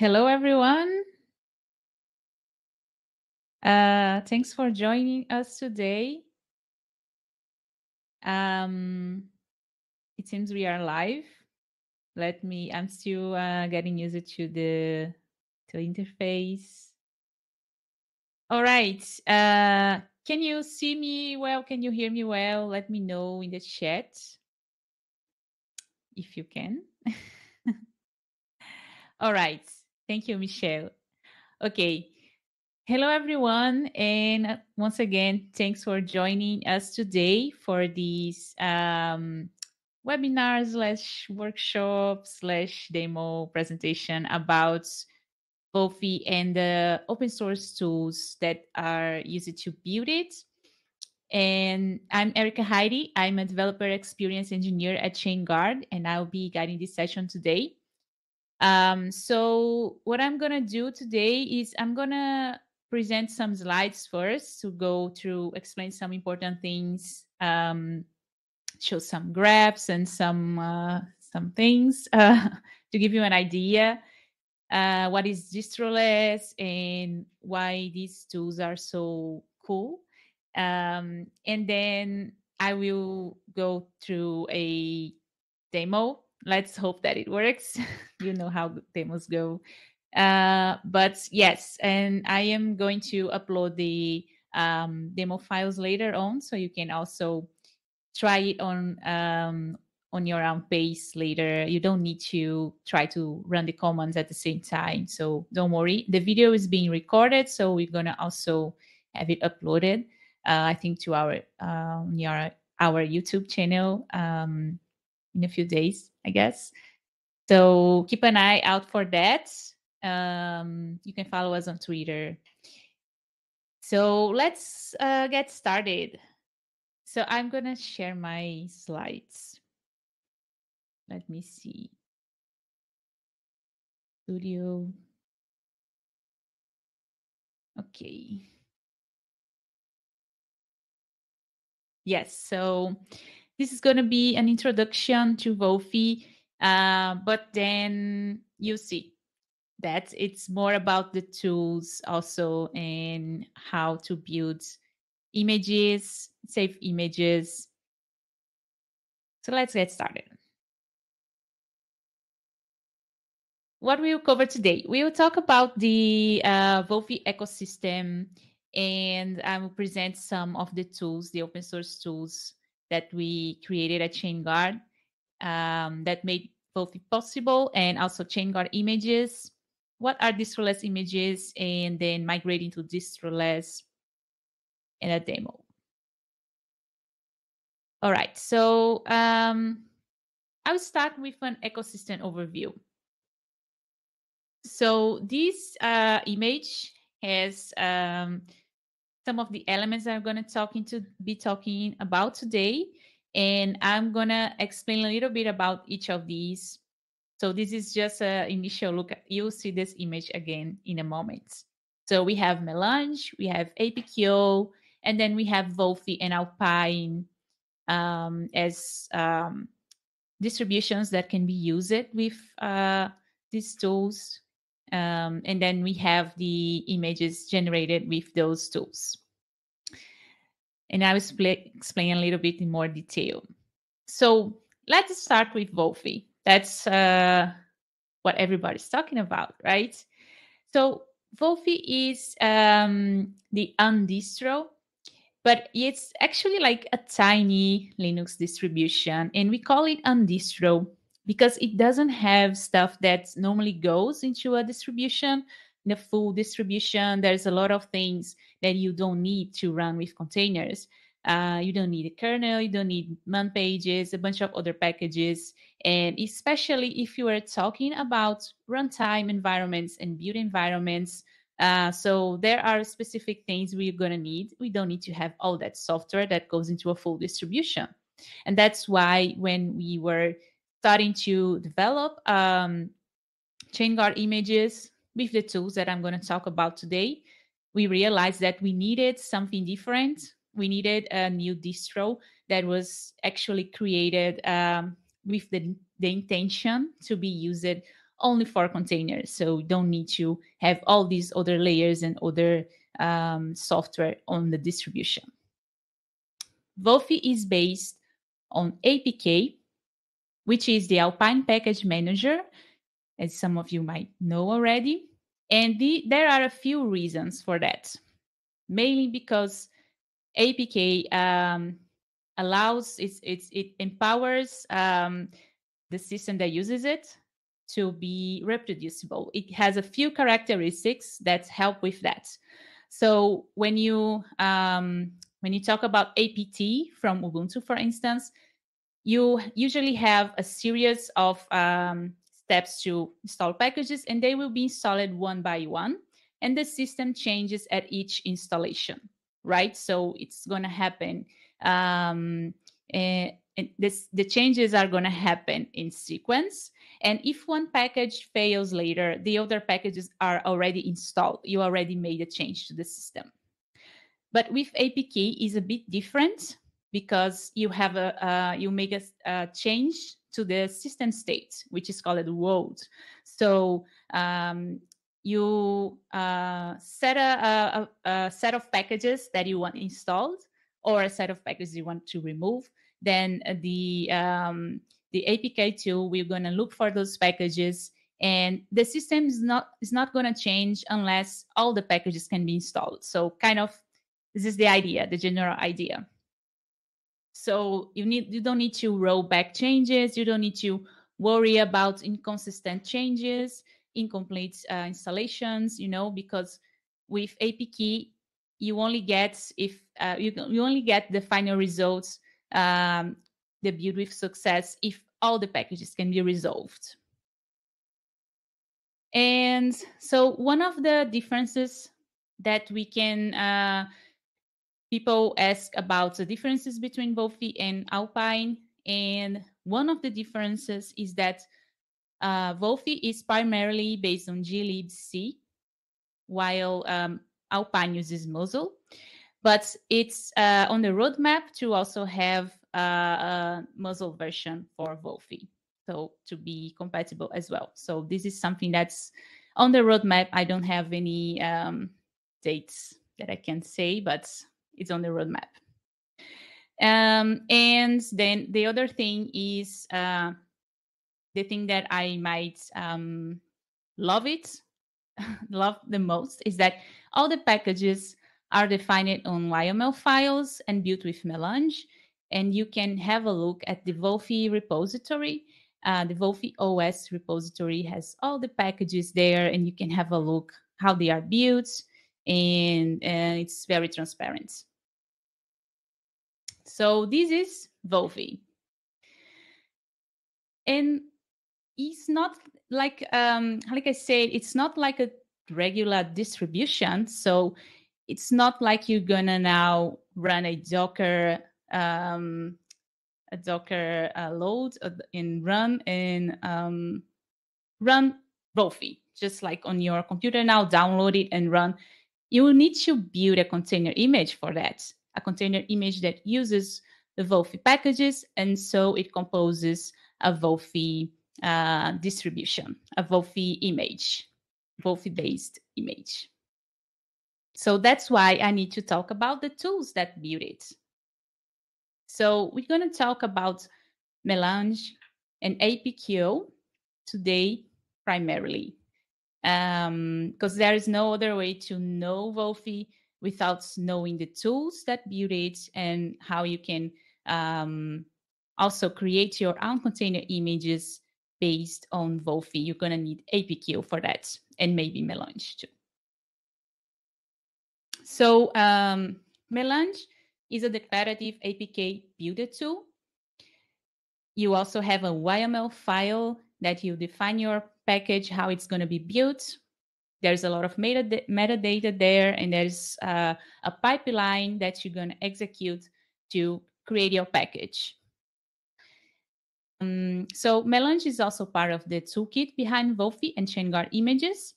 Hello, everyone. Thanks for joining us today. It seems we are live. I'm still getting used to the interface. All right. Can you see me well? Can you hear me well? Let me know in the chat if you can. All right. Thank you, Michelle. Okay. Hello, everyone. And once again, thanks for joining us today for this webinar slash workshop slash demo presentation about Wolfi and the open source tools that are used to build it. And I'm Erika Heide. I'm a developer experience engineer at ChainGuard, and I'll be guiding this session today. So what I'm going to do today is I'm going to present some slides first to go through, explain some important things, show some graphs and some things to give you an idea. What is Distroless and why these tools are so cool. And then I will go through a demo. Let's hope that it works. You know how demos go. But yes, and I am going to upload the demo files later on, so you can also try it on your own pace later. You don't need to try to run the commands at the same time. So don't worry. The video is being recorded, so we're going to also have it uploaded, I think, to our YouTube channel in a few days, I guess. So keep an eye out for that. You can follow us on Twitter. So let's get started. So I'm going to share my slides. Let me see. Studio. Okay. Yes, so this is going to be an introduction to Wolfi, but then you see that it's more about the tools also and how to build images, save images. So let's get started. What we will cover today, we will talk about the Wolfi ecosystem, and I will present some of the tools, the open source tools that we created at ChainGuard that made Wolfi possible, and also ChainGuard images. What are distroless images, and then migrating to distroless in a demo. All right, so I will start with an ecosystem overview. So this image has some of the elements I'm going to be talking about today, and I'm going to explain a little bit about each of these. So this is just an initial look. You'll see this image again in a moment. So we have Melange, we have APKO, and then we have Wolfi and Alpine as distributions that can be used with these tools. And then we have the images generated with those tools. And I will explain a little bit in more detail. So let's start with Wolfi. That's what everybody's talking about, right? So Wolfi is the undistro, but it's actually like a tiny Linux distribution, and we call it undistro because it doesn't have stuff that normally goes into a distribution, in a full distribution. There's a lot of things that you don't need to run with containers. You don't need a kernel, you don't need man pages, a bunch of other packages. And especially if you are talking about runtime environments and build environments. So there are specific things we're gonna need. We don't need to have all that software that goes into a full distribution. And that's why when we were starting to develop ChainGuard images with the tools that I'm going to talk about today, we realized that we needed something different. We needed a new distro that was actually created with the intention to be used only for containers. So you don't need to have all these other layers and other software on the distribution. Wolfi is based on APK, which is the Alpine package manager, as some of you might know already. And there are a few reasons for that, mainly because APK it empowers the system that uses it to be reproducible. It has a few characteristics that help with that. So when you talk about APT from Ubuntu, for instance, you usually have a series of steps to install packages, and they will be installed one by one, and the system changes at each installation, right? So it's going to happen. The changes are going to happen in sequence. And if one package fails later, the other packages are already installed. You already made a change to the system. But with APK is a bit different, because you have you make a change to the system state, which is called world. So you set a set of packages that you want installed, or a set of packages you want to remove. Then the APK tool, we're going to look for those packages, and the system is not going to change unless all the packages can be installed. So kind of this is the idea, the general idea. So you don't need to roll back changes. You don't need to worry about inconsistent changes, incomplete installations, you know, because with APK you only get you only get the final results, the build with success, if all the packages can be resolved. And so one of the differences that we can people ask about the differences between Wolfi and Alpine, and one of the differences is that Wolfi is primarily based on glibc, while Alpine uses musl. But it's on the roadmap to also have a musl version for Wolfi, so to be compatible as well. So this is something that's on the roadmap. I don't have any dates that I can say, but it's on the roadmap. And then the other thing is the thing that I might love the most is that all the packages are defined on YAML files and built with Melange. And you can have a look at the Wolfi repository. The Wolfi OS repository has all the packages there, and you can have a look how they are built, and it's very transparent. So this is Wolfi. And it's not like I said, it's not like a regular distribution. So it's not like you're gonna now run a Docker load and run Wolfi just like on your computer now, download it and run. You will need to build a container image for that, a container image that uses the Wolfi packages, and so it composes a Wolfi distribution, a Wolfi image, Wolfi-based image. So that's why I need to talk about the tools that build it. So we're going to talk about Melange and APKO today primarily, because there is no other way to know Wolfi without knowing the tools that build it, and how you can also create your own container images based on Wolfi. You're going to need APKO for that, and maybe Melange too. So Melange is a declarative APK builder tool. You also have a YAML file that you define your package, how it's going to be built. There's a lot of metadata there, and there's a pipeline that you're going to execute to create your package. So Melange is also part of the toolkit behind Wolfi and ChainGuard images.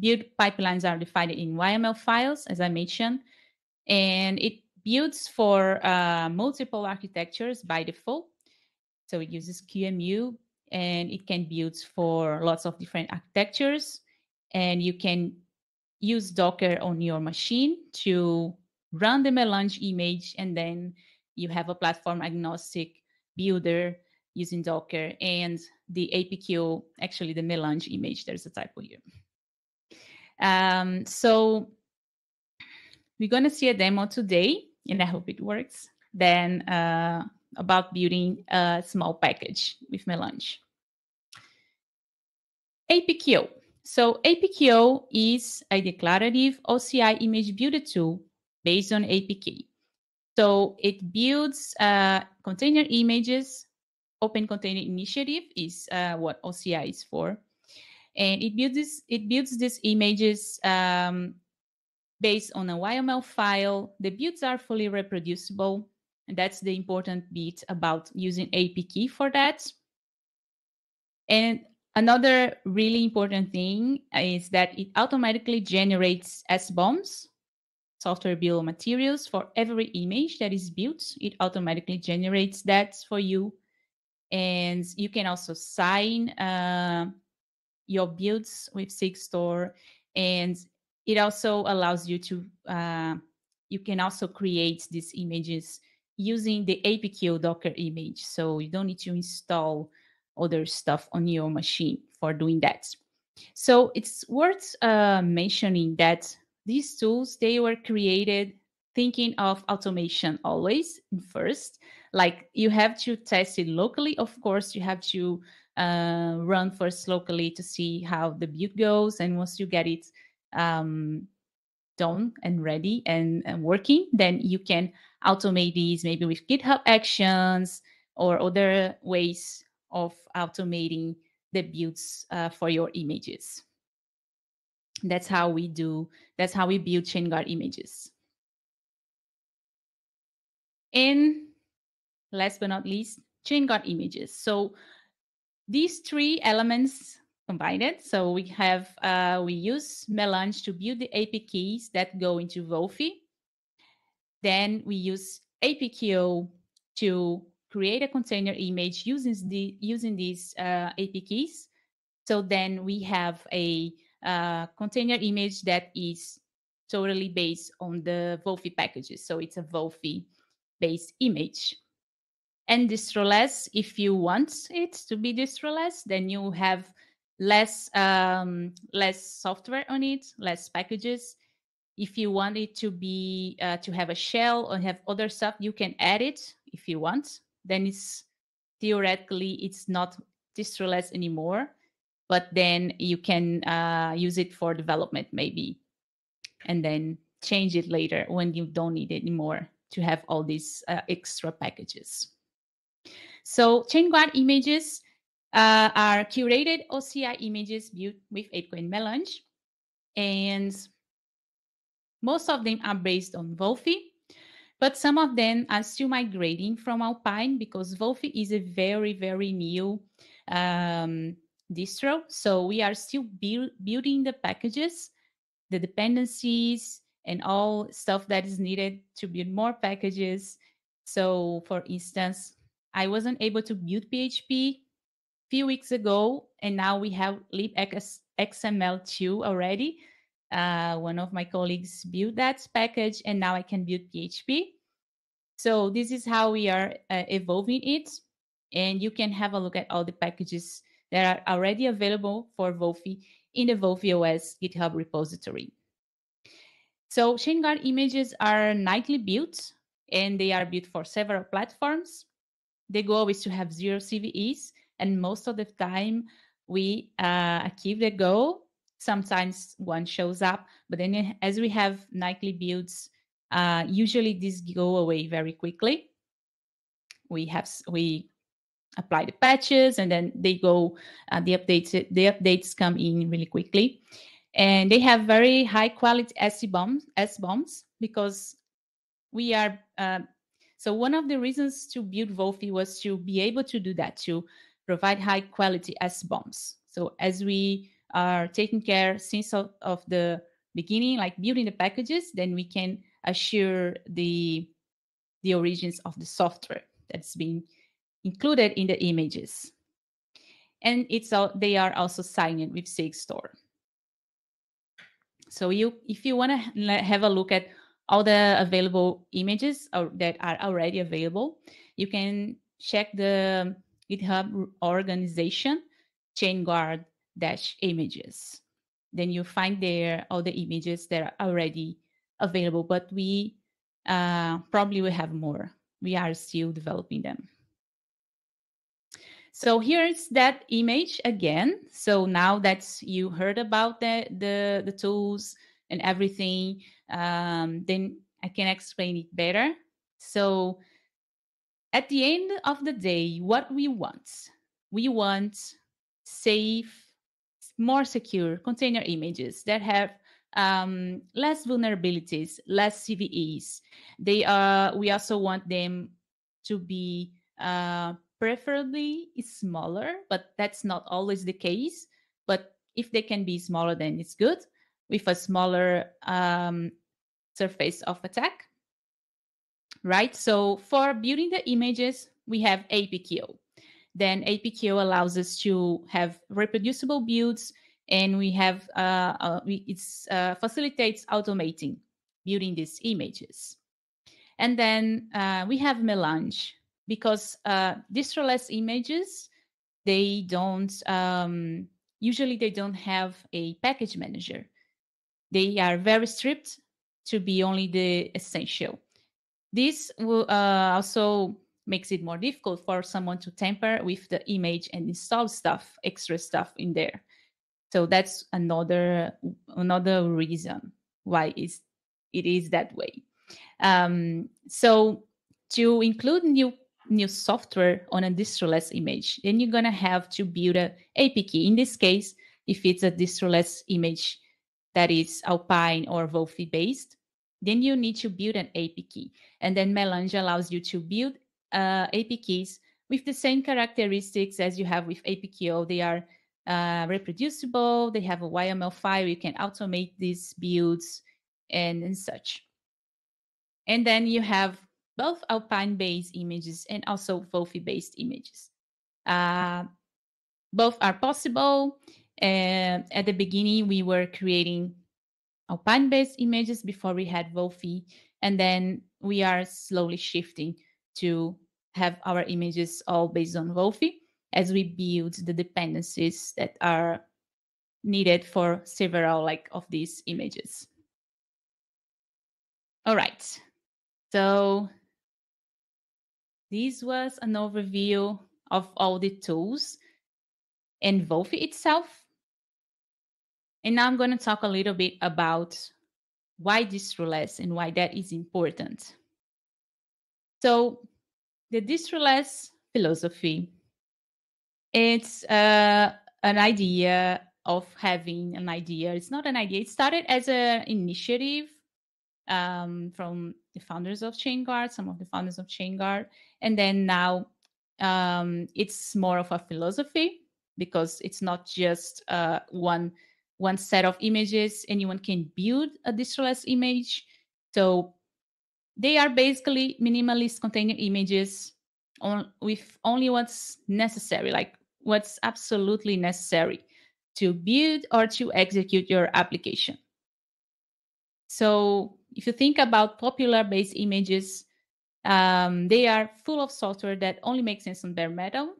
Build pipelines are defined in YAML files, as I mentioned, and it builds for multiple architectures by default. So it uses QEMU, and it can be used for lots of different architectures. And you can use Docker on your machine to run the Melange image, and then you have a platform agnostic builder using Docker and the APKO, actually the Melange image, there's a typo here. So we're gonna see a demo today, and I hope it works, then about building a small package with Melange. APKO. So APKO is a declarative OCI image builder tool based on APK. So it builds container images. Open Container Initiative is what OCI is for. And it builds these images based on a YAML file. The builds are fully reproducible. And that's the important bit about using APK for that. And another really important thing is that it automatically generates SBOMs, software bill of materials, for every image that is built. It automatically generates that for you. And you can also sign your builds with Sigstore. And it also allows you to, you can also create these images using the APKO Docker image. So you don't need to install other stuff on your machine for doing that. So it's worth mentioning that these tools, they were created thinking of automation always first. Like, you have to test it locally. Of course, you have to run first locally to see how the build goes. And once you get it done and ready and working, then you can automate these maybe with GitHub Actions or other ways of automating the builds for your images. That's how we do, that's how we build ChainGuard images. And last but not least, ChainGuard images. So these three elements combined. So we have, we use Melange to build the APKs that go into Wolfi. Then we use APKO to create a container image using these APKs. So then we have a container image that is totally based on the Wolfi packages. So it's a Wolfi-based image. And Distroless, if you want it to be Distroless, then you have less software on it, less packages. If you want it to be to have a shell or have other stuff, you can add it if you want. Then it's theoretically it's not distroless anymore, but then you can use it for development maybe, and then change it later when you don't need it anymore to have all these extra packages. So ChainGuard images are curated OCI images built with APKO and Melange, and most of them are based on Wolfi, but some of them are still migrating from Alpine because Wolfi is a very, very new distro. So we are still building the packages, the dependencies, and all stuff that is needed to build more packages. So for instance, I wasn't able to build PHP a few weeks ago, and now we have libxml2 already. One of my colleagues built that package, and now I can build PHP. So this is how we are evolving it. And you can have a look at all the packages that are already available for Wolfi in the Wolfi OS GitHub repository. So ChainGuard images are nightly built, and they are built for several platforms. The goal is to have 0 CVEs, and most of the time we achieve the goal. Sometimes one shows up, but then as we have nightly builds, usually these go away very quickly. We apply the patches, and then they go. The updates come in really quickly, and they have very high quality SBOMs because we are. So one of the reasons to build Wolfi was to be able to do that, to provide high quality SBOMs. So as we are taking care since of the beginning, like building the packages, then we can assure the origins of the software that's being included in the images. and it's all, they are also signed with Sigstore. So you, if you want to have a look at all the available images or that are already available, you can check the GitHub organization, ChainGuard-images. Then you find there all the images that are already available, but we probably will have more. We are still developing them. So here's that image again. So now that you heard about the tools and everything, then I can explain it better. So at the end of the day, what we want safe, more secure container images that have less vulnerabilities, less CVEs. They are. We also want them to be preferably smaller, but that's not always the case. But if they can be smaller, then it's good, with a smaller surface of attack, right? So for building the images, we have APKO. Then APKO allows us to have reproducible builds, and we have it facilitates automating building these images. And then we have Melange, because Distroless images, they don't usually they don't have a package manager. They are very stripped to be only the essential. This will also makes it more difficult for someone to tamper with the image and install stuff, extra stuff in there. So that's another reason why it is that way. So to include new software on a distroless image, then you're gonna have to build an APK. In this case, if it's a distroless image that is Alpine or Wolfi based, then you need to build an APK. And then Melange allows you to build APKs with the same characteristics as you have with APKO. They are reproducible, they have a YAML file, you can automate these builds and such. And then you have both Alpine-based images and also Wolfi-based images. Both are possible. At the beginning, we were creating Alpine-based images before we had Wolfi, and then we are slowly shifting to have our images all based on Wolfi as we build the dependencies that are needed for several of these images. All right, so this was an overview of all the tools and Wolfi itself. And now I'm going to talk a little bit about why distroless and why that is important. So the distroless philosophy, it's an idea of having an idea. It's not an idea. It started as an initiative from the founders of ChainGuard, some of the founders of ChainGuard. And then now it's more of a philosophy, because it's not just one set of images. Anyone can build a distroless image. So they are basically minimalist container images with only what's necessary, like what's absolutely necessary to build or to execute your application. So if you think about popular-based images, they are full of software that only makes sense on bare metal.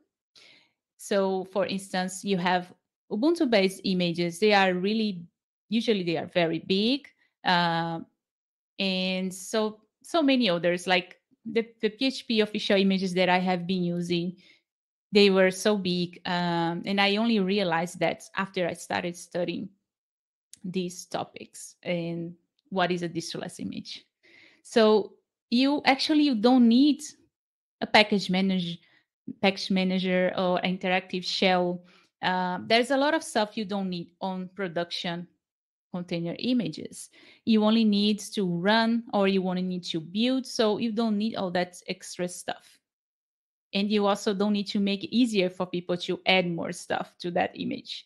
So for instance, you have Ubuntu-based images. They are really, usually they are very big. And so many others, like the PHP official images that I have been using, they were so big. And I only realized that after I started studying these topics and what is a distroless image. So you don't need a package manager or interactive shell. There's a lot of stuff you don't need on production container images. You only need to run, or you only need to build. So you don't need all that extra stuff. And you also don't need to make it easier for people to add more stuff to that image.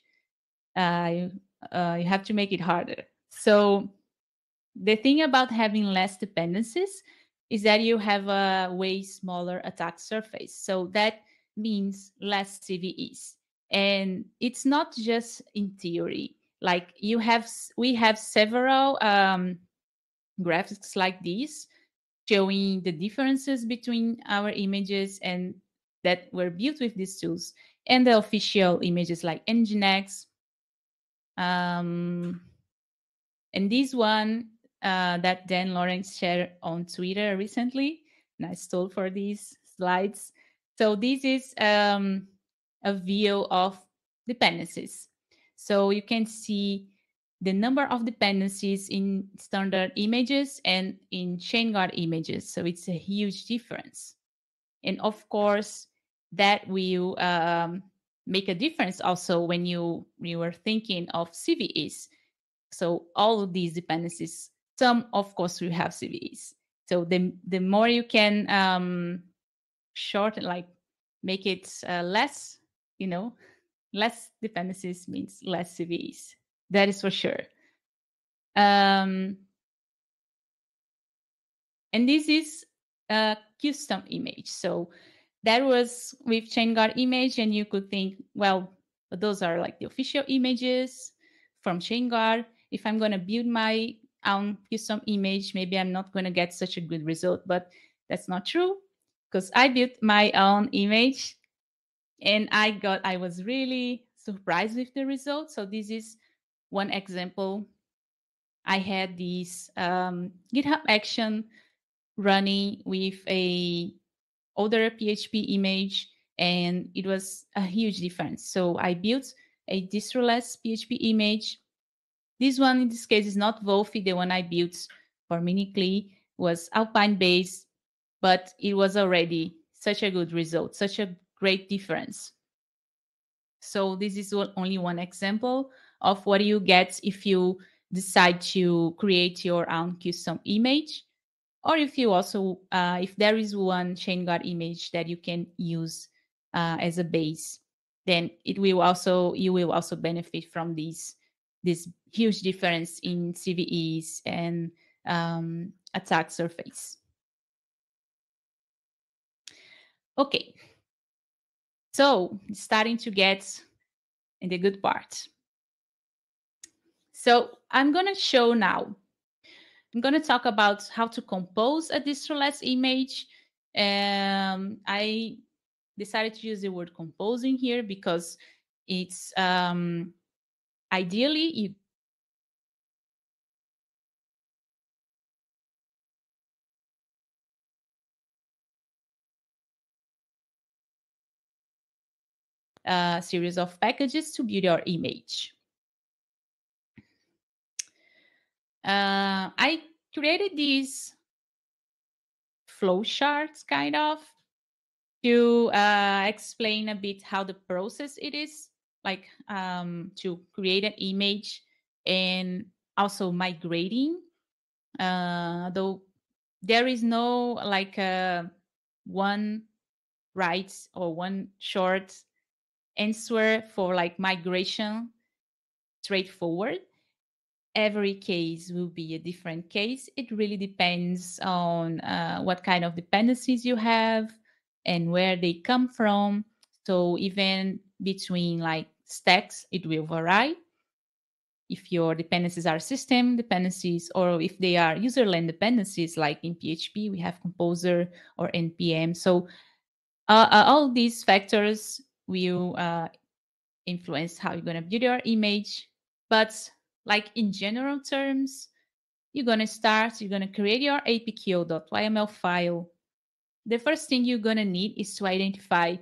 You have to make it harder. So the thing about having less dependencies is that you have a way smaller attack surface. So that means less CVEs. And it's not just in theory. Like you have, we have several graphics like this showing the differences between our images and that were built with these tools and the official images like NGINX. And this one that Dan Lawrence shared on Twitter recently, and I stole for these slides. So this is a view of dependencies. So you can see the number of dependencies in standard images and in ChainGuard images. So it's a huge difference. And of course, that will make a difference also when you were thinking of CVEs. So all of these dependencies, some of course will have CVEs. So the more you can shorten, like make it less, you know, less dependencies means less CVEs. That is for sure. And this is a custom image. So that was with ChainGuard image, and you could think, well, those are like the official images from ChainGuard. If I'm going to build my own custom image, maybe I'm not going to get such a good result, but that's not true because I built my own image and I was really surprised with the result. So this is one example. I had this GitHub action running with a older PHP image, and it was a huge difference. So I built a Distroless PHP image. This one, in this case, is not Wolfi. The one I built for Minikli was Alpine-based, but it was already such a good result, such a great difference. So this is only one example of what you get if you decide to create your own custom image, or if you also, if there is one ChainGuard image that you can use as a base, then it will also, you will also benefit from this huge difference in CVEs and attack surface. Okay, so starting to get in the good part. So I'm going to show now, I'm going to talk about how to compose a Distroless image. I decided to use the word composing here because it's ideally you a series of packages to build your image. I created these flowcharts kind of to explain a bit how the process it is, like to create an image and also migrating. Though there is no like one right or one short answer for like migration straightforward. Every case will be a different case. It really depends on what kind of dependencies you have and where they come from. So even between like stacks, it will vary. If your dependencies are system dependencies or if they are userland dependencies, like in PHP, we have Composer or NPM. So all these factors will influence how you're going to build your image. But like in general terms, you're going to start, you're going to create your apko.yml file. The first thing you're going to need is to identify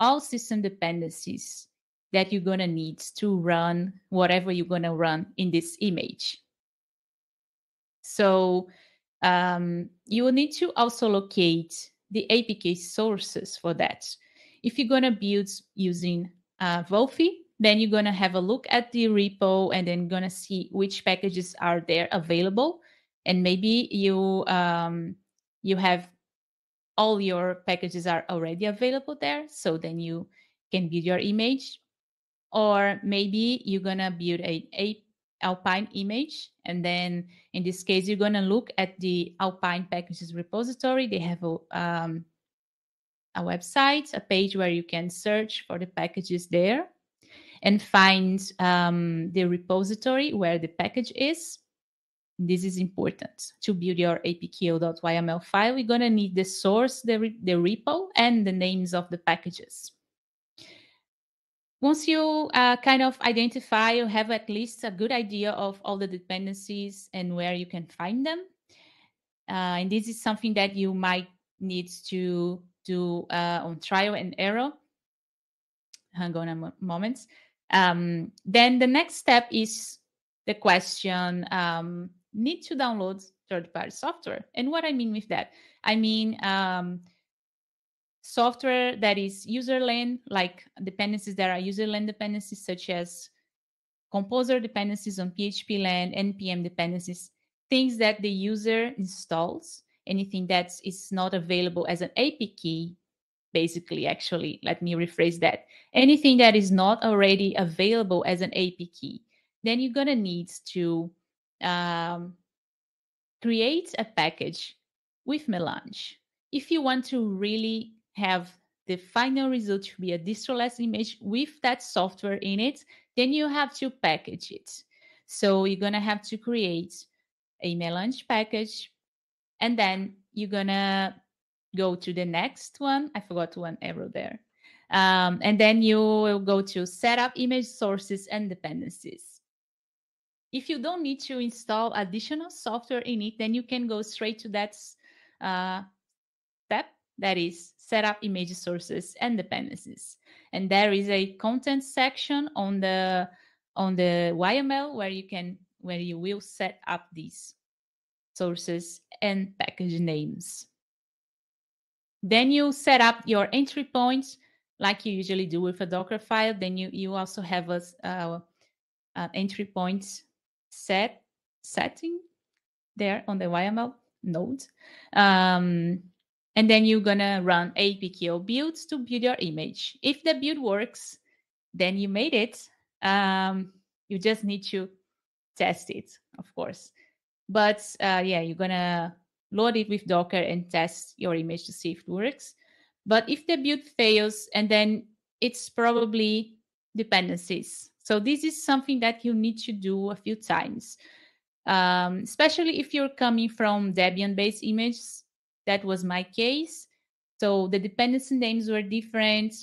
all system dependencies that you're going to need to run whatever you're going to run in this image. So you will need to also locate the APK sources for that. If you're going to build using Wolfi, then you're going to have a look at the repo and then going to see which packages are there available. And maybe you you have all your packages are already available there. So then you can build your image. Or maybe you're going to build a Alpine image. And then in this case, you're going to look at the Alpine packages repository. They have a website, a page where you can search for the packages there. and find the repository where the package is. This is important to build your apko.yml file. We're going to need the source, the repo, and the names of the packages. Once you kind of identify, you have at least a good idea of all the dependencies and where you can find them. And this is something that you might need to do on trial and error. Hang on a moment. Then the next step is the question, need to download third-party software. And what I mean with that, I mean, software that is userland, like dependencies that are userland dependencies, such as Composer dependencies on PHP land, NPM dependencies, things that the user installs, anything that is not available as an APK, basically, actually, let me rephrase that. Anything that is not already available as an APK, then you're going to need to create a package with Melange. If you want to really have the final result to be a distroless image with that software in it, then you have to package it. So you're going to have to create a Melange package, and then you're going to go to the next one. I forgot one arrow there. And then you will go to setup image sources and dependencies. If you don't need to install additional software in it, then you can go straight to that step, that is set up image sources and dependencies. And there is a content section on the YML where you can, where you will set up these sources and package names. Then you set up your entry points like you usually do with a Docker file. Then you also have a entry point setting there on the YML node. And then you're going to run APKO builds to build your image. If the build works, then you made it. You just need to test it, of course. But yeah, you're going to load it with Docker and test your image to see if it works. But if the build fails, and then it's probably dependencies. So this is something that you need to do a few times, especially if you're coming from Debian-based images. That was my case. So the dependency names were different.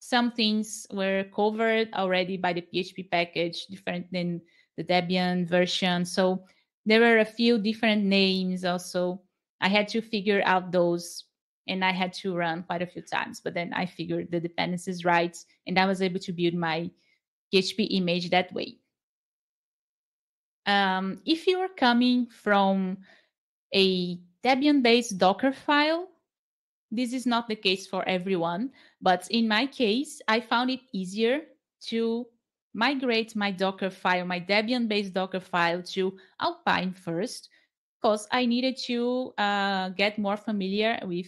Some things were covered already by the PHP package, different than the Debian version. So there were a few different names also. I had to figure out those, and I had to run quite a few times. But then I figured the dependencies right, and I was able to build my PHP image that way. If you are coming from a Debian-based Docker file, this is not the case for everyone, but in my case, I found it easier to migrate my Docker file, my Debian-based Docker file, to Alpine first, because I needed to get more familiar with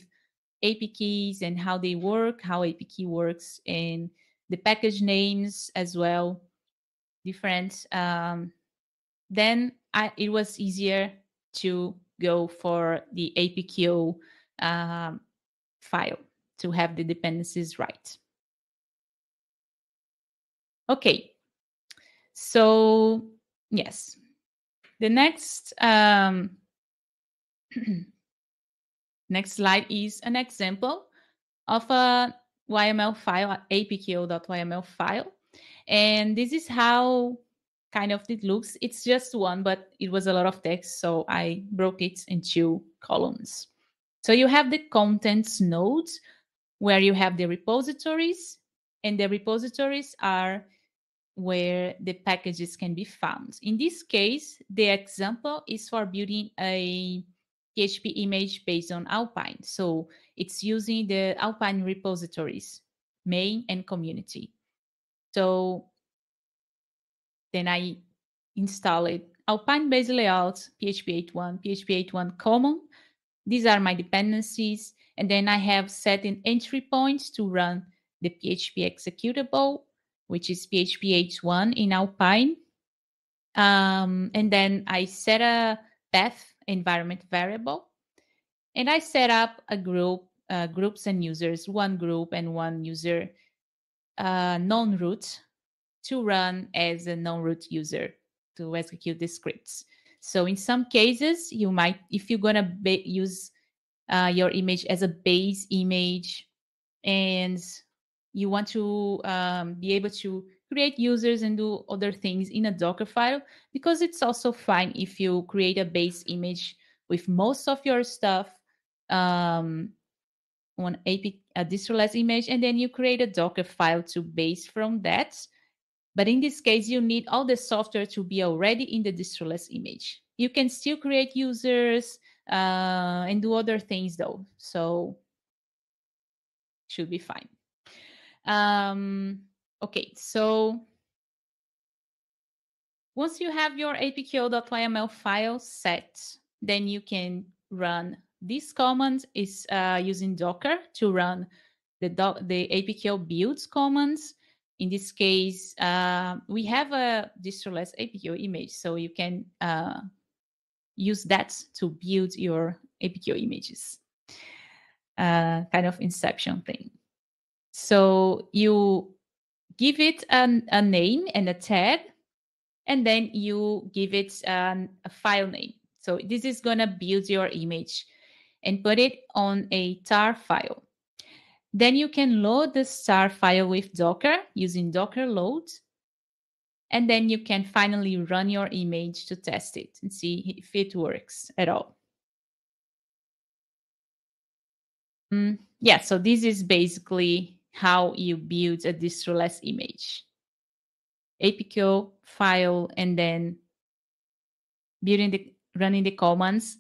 APKs and how they work, how APK works, and the package names as well, different. Then it was easier to go for the APKO file to have the dependencies right. Okay, so yes, the next next slide is an example of a YML file, apko.yml file, and this is how kind of it looks. It's just one, but it was a lot of text, so I broke it into columns. So you have the contents node where you have the repositories, and the repositories are where the packages can be found. In this case, the example is for building a PHP image based on Alpine. So it's using the Alpine repositories, main and community. So then I installed Alpine-based layout, PHP 8.1, PHP 8.1 common. These are my dependencies. And then I have set an entry point to run the PHP executable, which is PHP 8.1 in Alpine. And then I set a path environment variable. And I set up a group, groups and users, one group and one user non-root. to run as a non-root user to execute the scripts. So in some cases, you might, if you're going to use your image as a base image and you want to be able to create users and do other things in a Docker file, because it's also fine if you create a base image with most of your stuff on a Distroless image, and then you create a Docker file to base from that. But in this case, you need all the software to be already in the Distroless image. You can still create users and do other things though, so should be fine. Okay, so once you have your apko.yml file set, then you can run this command is using Docker to run the apko builds commands. In this case, we have a Distroless APKO image, so you can use that to build your APKO images, kind of inception thing. So you give it a name and a tag, and then you give it a file name. So this is going to build your image and put it on a tar file. Then you can load the tar file with Docker using Docker load. And then you can finally run your image to test it and see if it works at all. Yeah, so this is basically how you build a Distroless image. APKO file, and then building the, running the commands.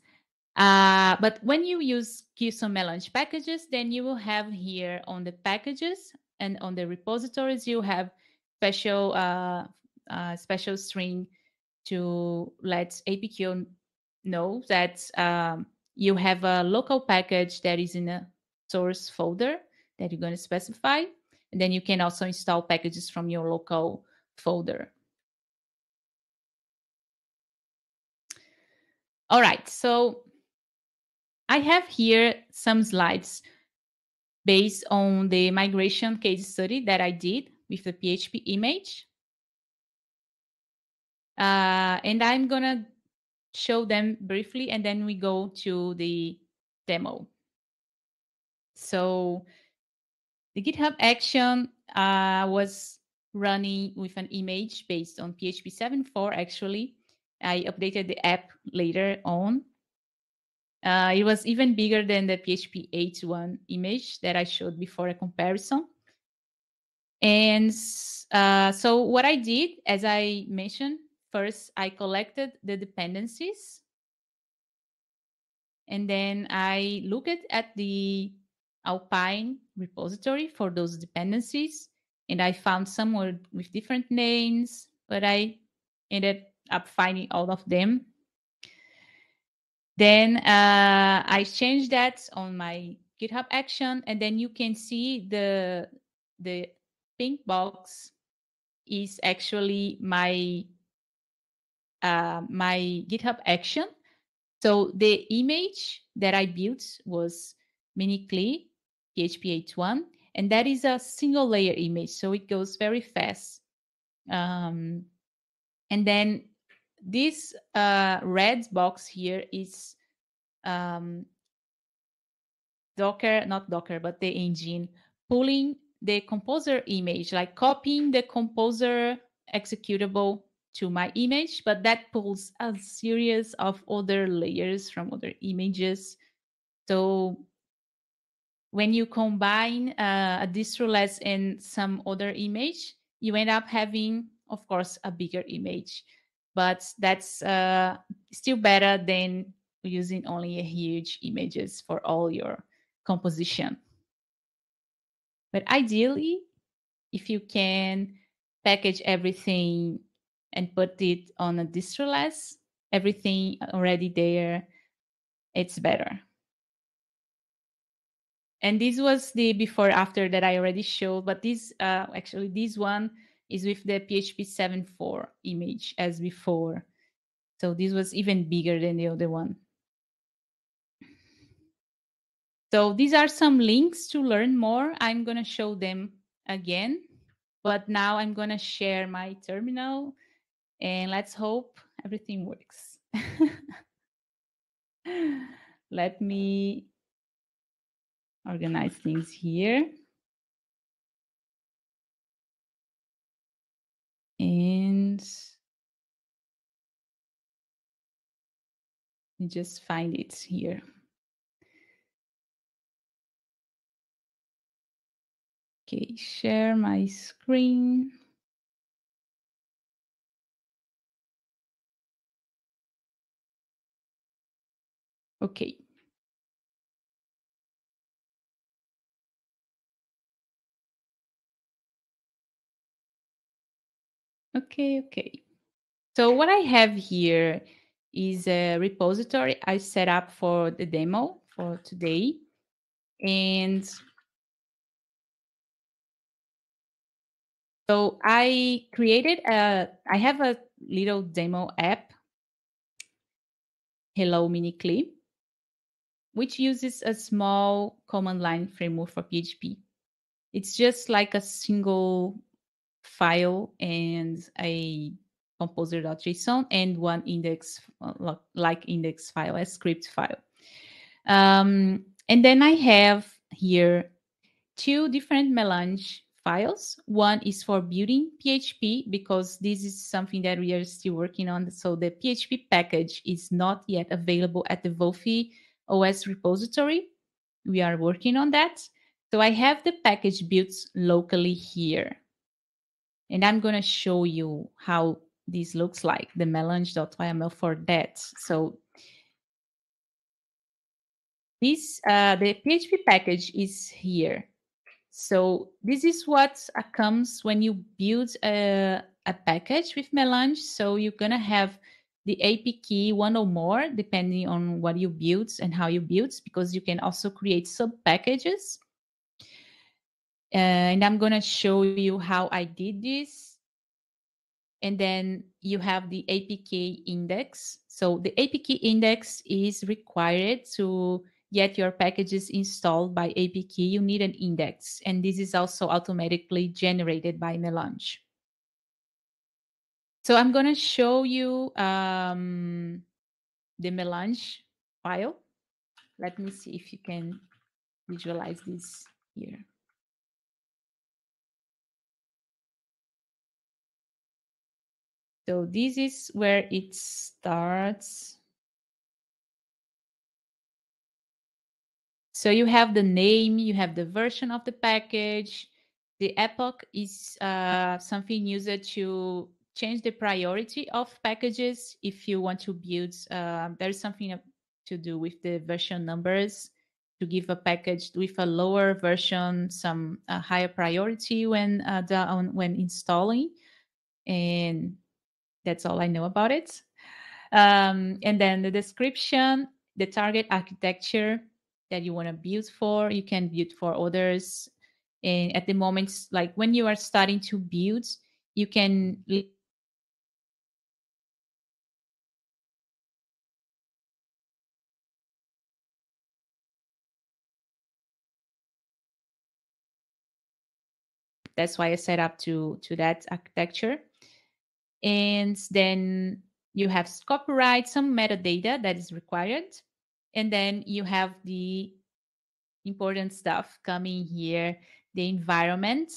But when you use custom Melange packages, then you will have here on the packages and on the repositories, you have special special string to let APKO know that you have a local package that is in a source folder that you're going to specify. And then you can also install packages from your local folder. All right, so I have here some slides based on the migration case study that I did with the PHP image. And I'm going to show them briefly, and then we go to the demo. So the GitHub action was running with an image based on PHP 7.4, actually. I updated the app later on. It was even bigger than the PHP 8.1 image that I showed before a comparison. And so what I did, as I mentioned, first I collected the dependencies. And then I looked at the Alpine repository for those dependencies. And I found some with different names, but I ended up finding all of them. Then I changed that on my GitHub action, and then you can see the pink box is actually my my GitHub action. So the image that I built was Minikli PHP 8.1, and that is a single layer image, so it goes very fast. And then this red box here is Docker, not Docker, but the engine pulling the Composer image, like copying the Composer executable to my image, but that pulls a series of other layers from other images. So when you combine a Distroless and some other image, you end up having, of course, a bigger image. But that's still better than using only a huge images for all your composition. But ideally, if you can package everything and put it on a Distroless, everything already there, it's better. And this was the before after that I already showed, but this actually this one is with the PHP 7.4 image as before. So this was even bigger than the other one. So these are some links to learn more. I'm going to show them again. But now I'm going to share my terminal and let's hope everything works. Let me organize things here. And you just find it here. Okay, share my screen. Okay. Okay. So what I have here is a repository I set up for the demo for today. And so I created I have a little demo app, Hello Minicli, which uses a small command line framework for PHP. It's just like a single file and a composer.json and one index, like index file, a script file. And then I have here two different Melange files. One is for building PHP, because this is something that we are still working on. So the PHP package is not yet available at the Wolfi OS repository. We are working on that. So I have the package built locally here. And I'm going to show you how this looks like, the melange.yml for that. So this the PHP package is here. So this is what comes when you build a package with Melange. So you're going to have the APK, one or more, depending on what you build and how you build, because you can also create sub-packages. And I'm going to show you how I did this. And then you have the APK index. So the APK index is required to get your packages installed by APK. You need an index. And this is also automatically generated by Melange. So I'm going to show you the Melange file. Let me see if you can visualize this here. So this is where it starts. So you have the name, you have the version of the package. The epoch is something used to change the priority of packages. If you want to build, there's something to do with the version numbers to give a package with a lower version some higher priority when installing. And that's all I know about it. And then the description, the target architecture that you want to build for, you can build for others. And at the moment, like when you are starting to build, you can that's why I set up to that architecture. And then you have copyright, some metadata that is required. And then you have the important stuff coming here. The environment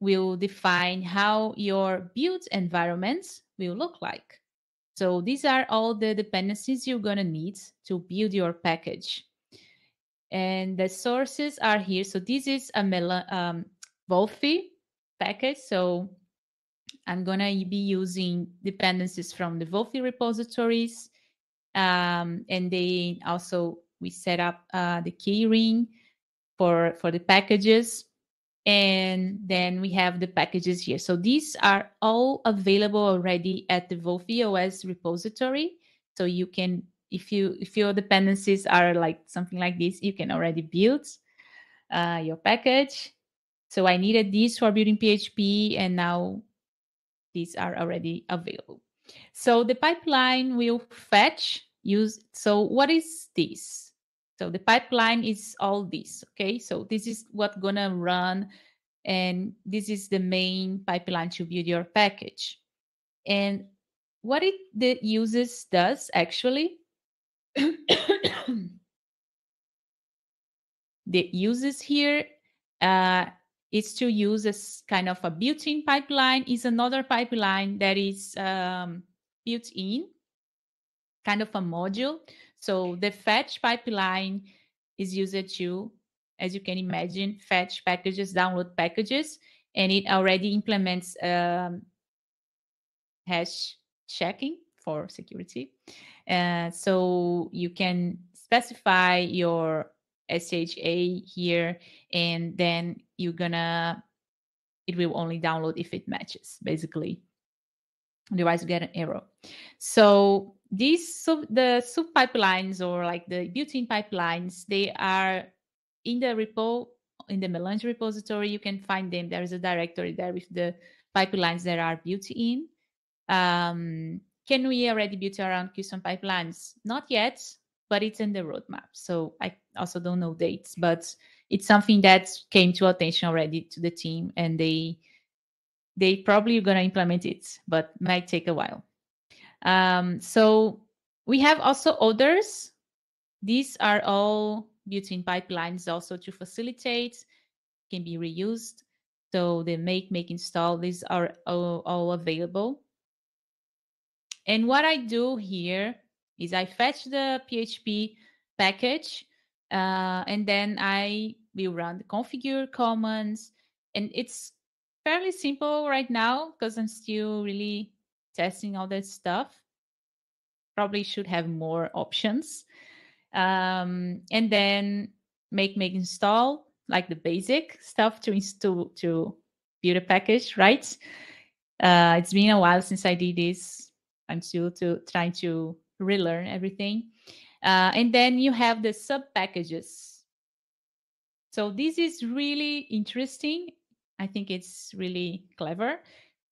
will define how your build environment will look like. So these are all the dependencies you're going to need to build your package. And the sources are here. So this is a Wolfi package. So I'm going to be using dependencies from the Wolfi repositories. And they also, we set up the keyring for the packages. And then we have the packages here. So these are all available already at the Wolfi OS repository. So you can, if your dependencies are like something like this, you can already build your package. So I needed these for building PHP, and now these are already available. So the pipeline will fetch, use. So what is this? So the pipeline is all this, okay? So this is what's gonna run And this is the main pipeline to build your package. And what it the users does actually, the users here is to use as kind of a built-in pipeline is another pipeline that is built in, kind of a module. So the fetch pipeline is used to, as you can imagine, fetch packages, download packages, and it already implements hash checking for security. So you can specify your SHA here, and then you're gonna, it will only download if it matches, basically. Otherwise, you get an error. So these sub pipelines, or like the built-in pipelines, they are in the repo, in the Melange repository. You can find them. There is a directory there with the pipelines that are built in. Can we already build around custom pipelines? Not yet, but it's in the roadmap. So I also don't know dates, but it's something that came to attention already to the team, and they probably are going to implement it, but might take a while. So we have also others. These are all built-in pipelines also to facilitate, can be reused. So the make, install, these are all available. And what I do here is I fetch the PHP package, and then I will run the configure commands. And it's fairly simple right now because I'm still really testing all that stuff. Probably should have more options. And then make, install, like the basic stuff to build a package, right? It's been a while since I did this. I'm still trying to relearn everything. And then you have the sub packages. So this is really interesting. I think it's really clever.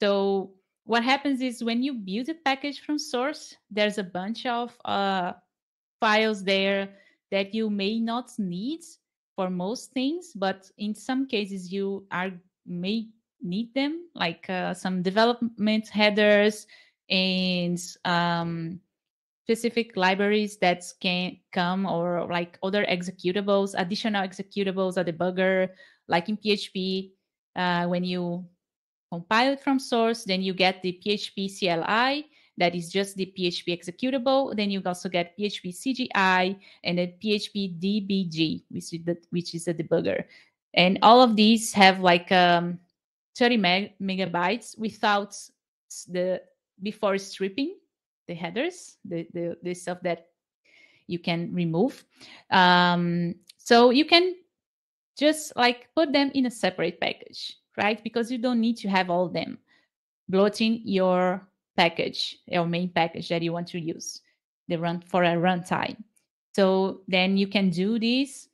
So what happens is when you build a package from source, there's a bunch of files there that you may not need for most things, but in some cases you may need them, like some development headers and specific libraries that can come, or like other executables, additional executables, a debugger, like in PHP. When you compile it from source, then you get the PHP CLI, that is just the PHP executable. Then you also get PHP CGI and then PHP DBG, which is a debugger. And all of these have like 30 megabytes without the, before stripping the headers, the stuff that you can remove. So you can just like put them in a separate package, right? Because you don't need to have all of them bloating your package, your main package that you want to use the run for a runtime. So then you can do this.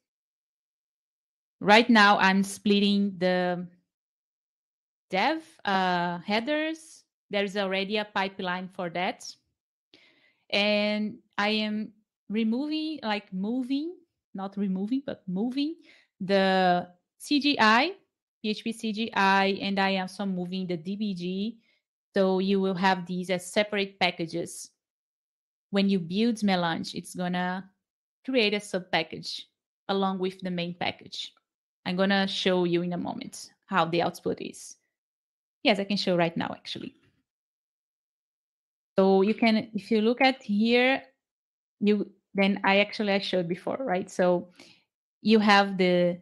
Right now I'm splitting the dev headers. There's already a pipeline for that. And I am removing, like moving, not removing, but moving the CGI, PHP CGI, and I am also moving the DBG. So you will have these as separate packages. When you build Melange, it's gonna create a sub package along with the main package. I'm gonna show you in a moment how the output is. Yes, I can show right now actually. So you can, if you look at here, I showed before, right? So you have the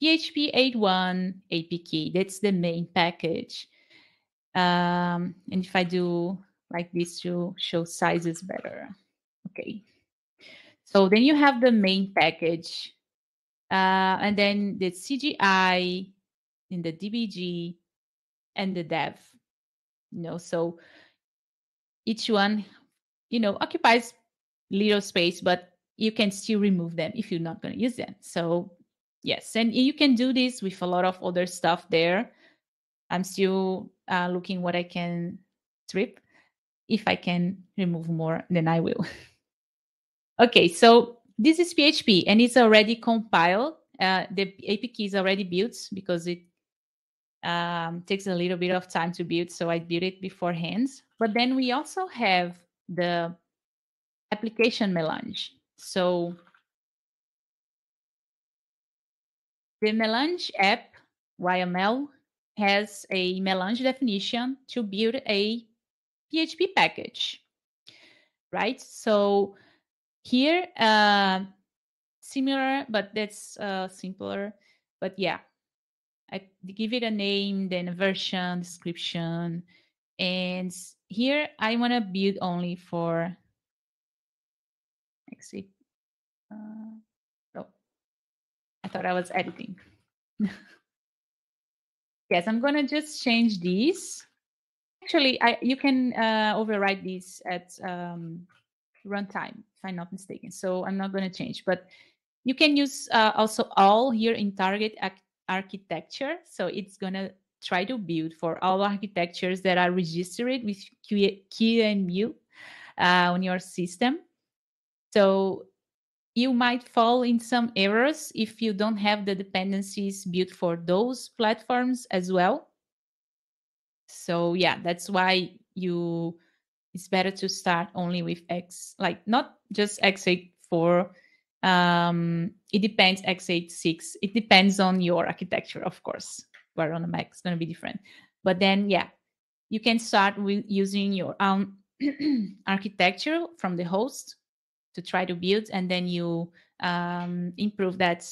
PHP 8.1 APK. That's the main package. And if I do like this to show sizes better. Okay. So then you have the main package. And then the CGI and the DBG and the dev. You know, so each one, you know, occupies little space, but you can still remove them if you're not going to use them. So yes, and you can do this with a lot of other stuff there. I'm still looking what I can strip. If I can remove more, then I will. Okay, so this is PHP and it's already compiled. The APK is already built because it Takes a little bit of time to build, so I built it beforehand. But then we also have the application Melange. So the Melange app, YML, has a Melange definition to build a PHP package, right? So here, similar, but that's simpler. But yeah, I give it a name, then a version, description. And here I want to build only for, let's see. Oh, I thought I was editing. Yes, I'm going to just change these. Actually, you can override these at runtime, if I'm not mistaken. So I'm not going to change, but you can use also all here in target architecture. So it's going to try to build for all architectures that are registered with QEMU on your system. So you might fall in some errors if you don't have the dependencies built for those platforms as well. So yeah, that's why it's better to start only with X, like not just x84. It depends, x86. It depends on your architecture, of course. Where on the Mac is going to be different. But then, yeah, you can start with using your own architecture from the host to try to build, and then you improve that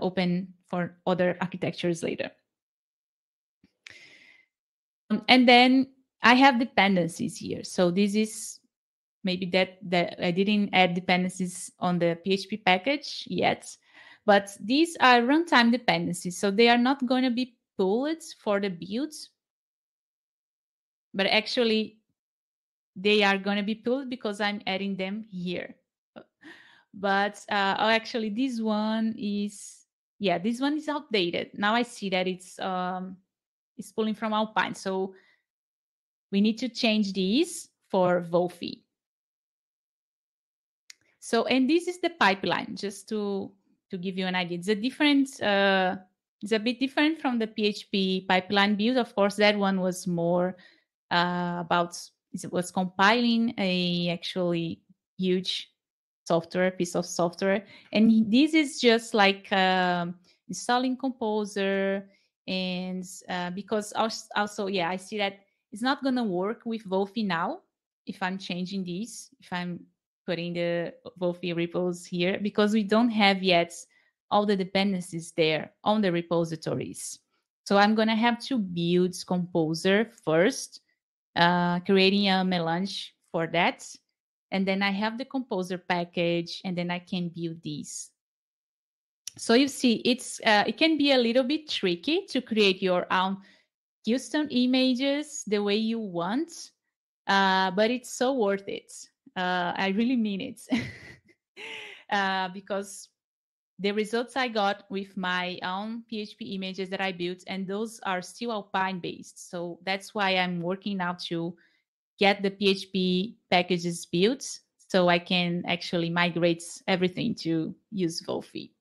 open for other architectures later. And then I have dependencies here. So this is maybe that I didn't add dependencies on the PHP package yet, but these are runtime dependencies. So they are not going to be pulled for the builds, but actually they are going to be pulled because I'm adding them here. But actually this one is, yeah, this one is outdated. Now I see that it's pulling from Alpine. So we need to change these for Wolfi. So, and this is the pipeline, just to give you an idea. It's a different, it's a bit different from the PHP pipeline build. Of course, that one was more about, it was compiling a actually huge software, piece of software. And this is just like installing Composer. And because also, yeah, I see that it's not going to work with Wolfi now if I'm changing these, if I'm putting the Wolfi repos here, because we don't have yet all the dependencies there on the repositories. So I'm going to have to build Composer first, creating a Melange for that. And then I have the Composer package, and then I can build these. So you see, it's it can be a little bit tricky to create your own custom images the way you want, but it's so worth it. I really mean it. Because the results I got with my own PHP images that I built, and those are still Alpine based. So that's why I'm working now to get the PHP packages built so I can actually migrate everything to use Wolfi.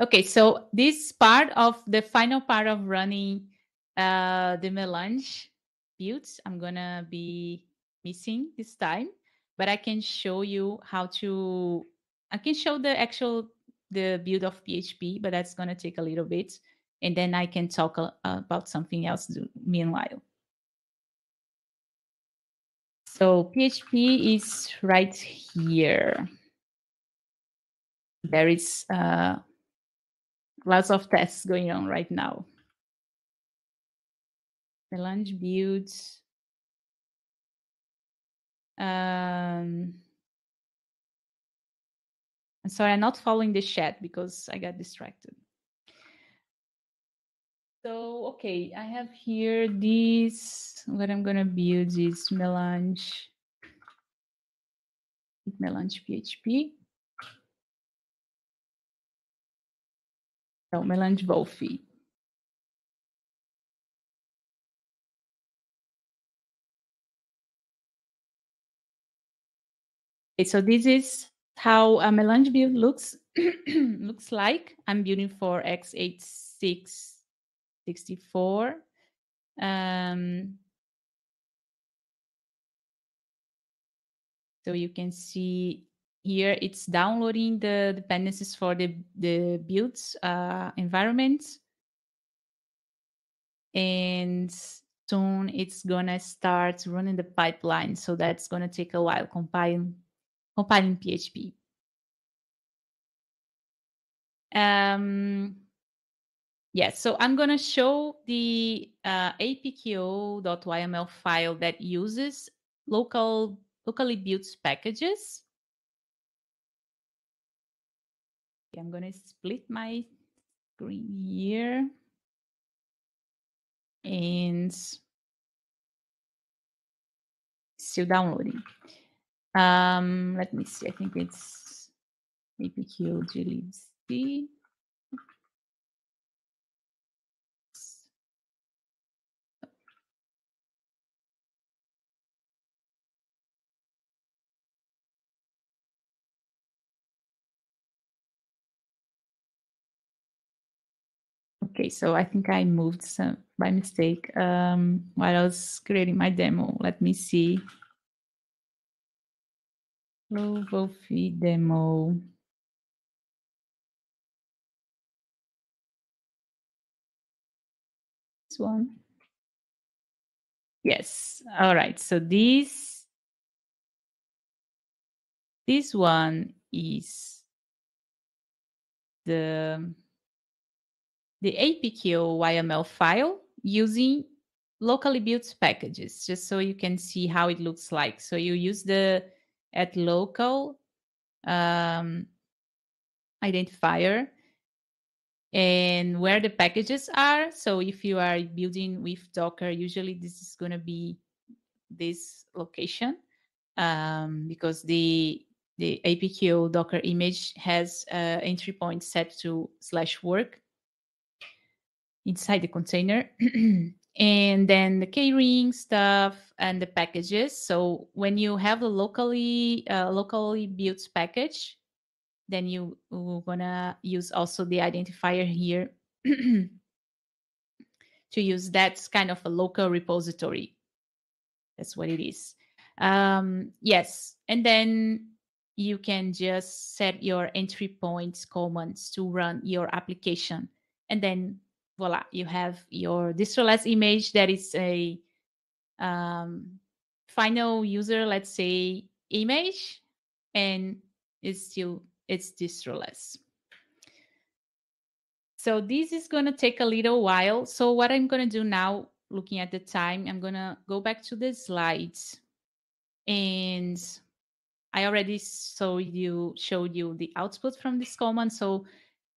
Okay, so this part of the final part of running the Melange builds, I'm gonna be missing this time, but I can show you how to, I can show the build of PHP, but that's going to take a little bit. And then I can talk about something else meanwhile. So PHP is right here. There is lots of tests going on right now. Melange builds. I'm sorry, I'm not following the chat because I got distracted. So, okay, I have here this, what I'm going to build is Melange PHP. So, Melange Wolfi. Okay, so this is how a Melange build looks like. I'm building for x86 64. So you can see here it's downloading the dependencies for the builds environment. And soon it's gonna start running the pipeline. So that's gonna take a while compiling PHP. Yes, so I'm gonna show the apko.yml file that uses locally built packages. Okay, I'm gonna split my screen here. And still downloading. Let me see. I think it's APKO glibc. Okay, so I think I moved some by mistake while I was creating my demo. Let me see. Hello, Wolfi demo. This one. Yes. All right. So this one is the apko.yml file using locally built packages, just so you can see how it looks like. So you use the @local identifier and where the packages are. So if you are building with Docker, usually this is going to be this location because the apko Docker image has entry point set to /work. Inside the container, and then the keyring stuff and the packages. So when you have a locally built package, then you're gonna use also the identifier here to use that kind of a local repository. That's what it is. Yes, and then you can just set your entry points commands to run your application, and then voila, you have your Distroless image that is a final user, let's say, image, and it's Distroless. So this is going to take a little while. So what I'm going to do now, looking at the time, I'm going to go back to the slides. And I already showed you the output from this command. So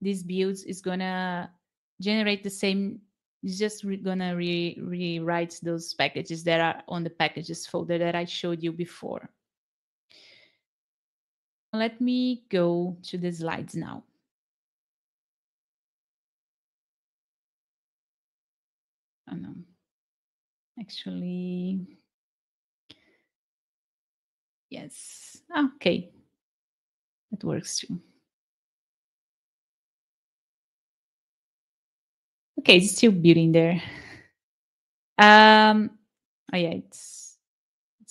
this build is going to generate the same, just gonna rewrite those packages that are on the packages folder that I showed you before. Let me go to the slides now. Oh no, actually, yes, okay, that works too. Okay, it's still building there. Oh yeah, it's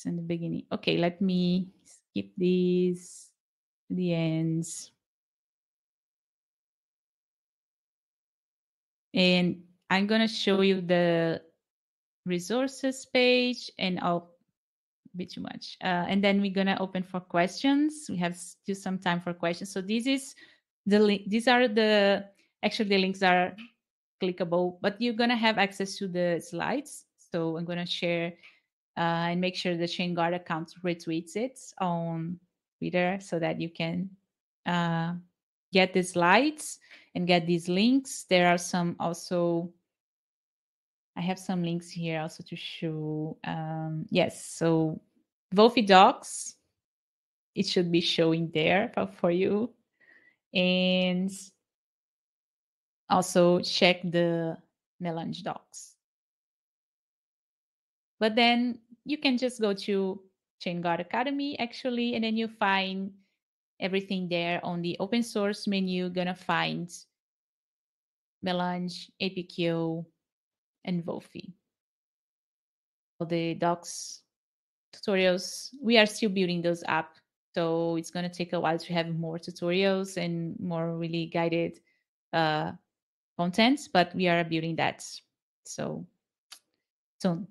in the beginning. Okay, let me skip these to the ends. And I'm gonna show you the resources page and I'll be too much. And then we're gonna open for questions. We have still some time for questions. So this is the link. These are the, actually the links are clickable, but you're going to have access to the slides. So I'm going to share and make sure the ChainGuard account retweets it on Twitter so that you can get the slides and get these links. There are some also, I have some links here also to show. Yes, so Wolfi Docs, it should be showing there for you. And also check the Melange docs. But then you can just go to ChainGuard Academy, actually, and then you find everything there on the open source menu. You're going to find Melange, APKO, and Wolfi. The docs, tutorials, we are still building those up. So it's going to take a while to have more tutorials and more really guided contents, but we are building that. So soon.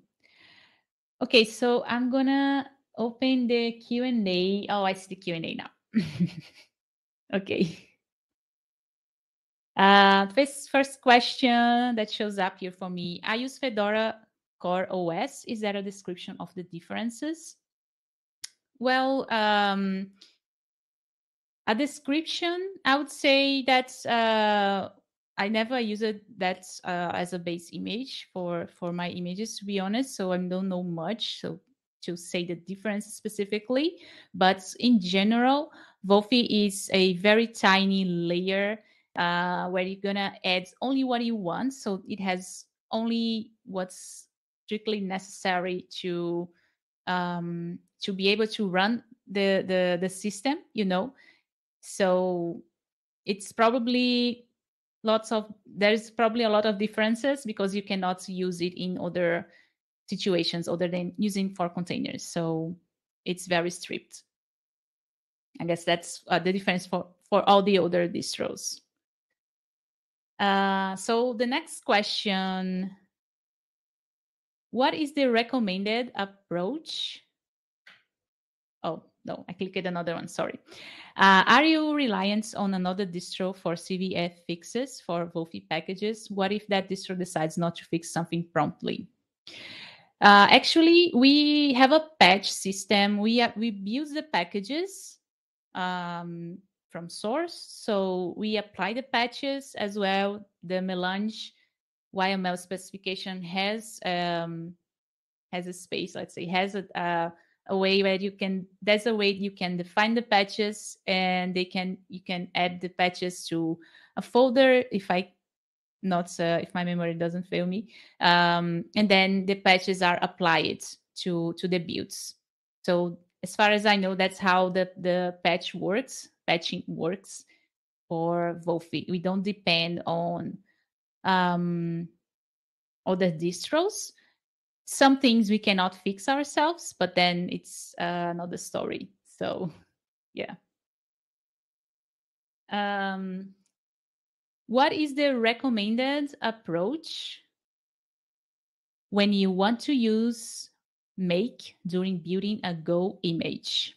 Okay, so I'm going to open the Q&A. Oh, I see the Q&A now. Okay. This first question that shows up here for me, I use Fedora Core OS. Is there a description of the differences? Well, a description, I would say that I never use it that as a base image for my images, to be honest. So I don't know much so to say the difference specifically. But in general, Wolfi is a very tiny layer where you're going to add only what you want. So it has only what's strictly necessary to be able to run the system, you know. So it's probably lots of, there's probably a lot of differences because you cannot use it in other situations other than using for containers. So it's very stripped. I guess that's the difference for all the other distros. So the next question, what is the recommended approach? Oh, no, I clicked another one, sorry. Are you reliant on another distro for CVE fixes for Wolfi packages? What if that distro decides not to fix something promptly? Actually, we have a patch system. We build the packages from source. So we apply the patches as well. The Melange YML specification has a space, let's say, has a way where you can, there's a way you can define the patches and they can, you can add the patches to a folder if my memory doesn't fail me. And then the patches are applied to the builds. So as far as I know, that's how the patching works for Wolfi. We don't depend on other distros. Some things we cannot fix ourselves, but then it's another story. So, yeah. What is the recommended approach when you want to use make during building a Go image?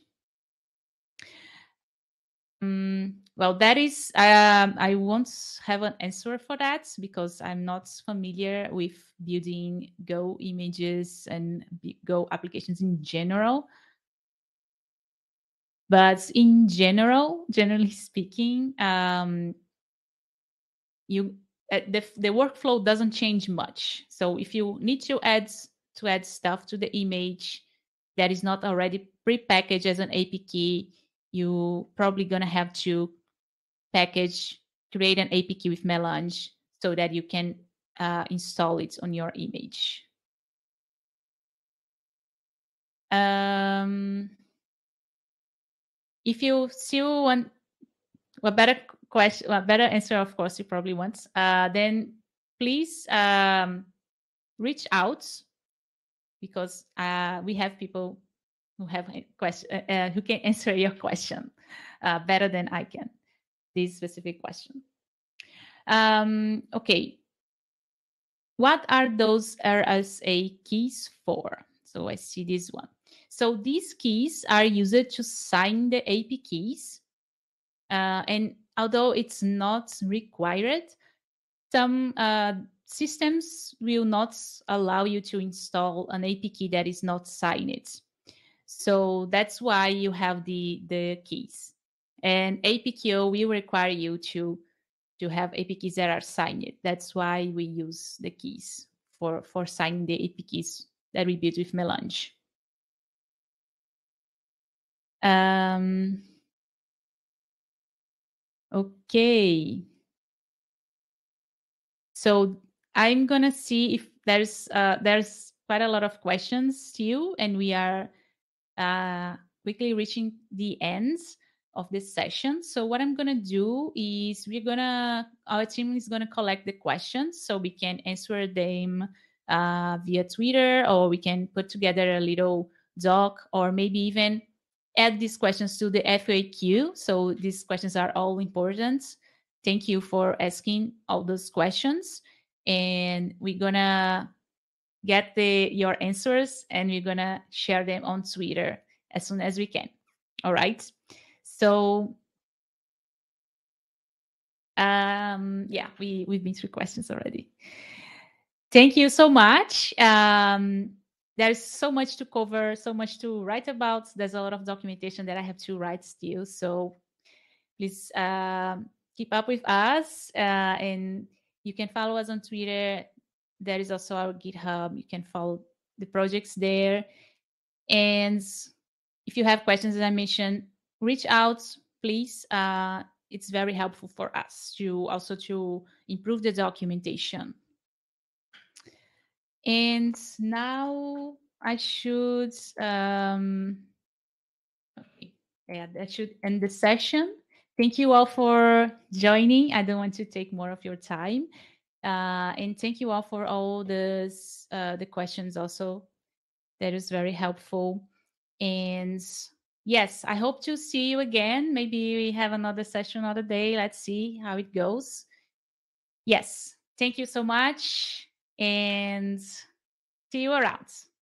Well, that is, I won't have an answer for that because I'm not familiar with building Go images and Go applications in general. But in general, generally speaking, the workflow doesn't change much. So if you need to add stuff to the image that is not already prepackaged as an APK, you're probably going to have to create an APK with Melange so that you can install it on your image. If you still want a better question, a better answer, of course, you probably want, then please reach out because we have people who have a question, who can answer your question better than I can. This specific question. Okay. What are those RSA keys for? So I see this one. So these keys are used to sign the APKs. And although it's not required, some systems will not allow you to install an APK that is not signed. So that's why you have the keys. And APKO will require you to have APKs that are signed. That's why we use the keys for signing the APKs that we built with Melange. Okay. So I'm going to see if there's quite a lot of questions still, and we are quickly reaching the ends of this session. So what I'm going to do is our team is going to collect the questions so we can answer them via Twitter, or we can put together a little doc, or maybe even add these questions to the FAQ. So these questions are all important. Thank you for asking all those questions. And we're going to get your answers, and we're going to share them on Twitter as soon as we can. All right. So, yeah, we've been through questions already. Thank you so much. There's so much to cover, so much to write about. There's a lot of documentation that I have to write still. So please keep up with us. And you can follow us on Twitter. There is also our GitHub. You can follow the projects there. And if you have questions, as I mentioned, reach out, please. It's very helpful for us to also to improve the documentation. And now I should that should end the session. Thank you all for joining. I don't want to take more of your time. And thank you all for all this, the questions also. That is very helpful. And yes, I hope to see you again. Maybe we have another session another day. Let's see how it goes. Yes, thank you so much. And see you around.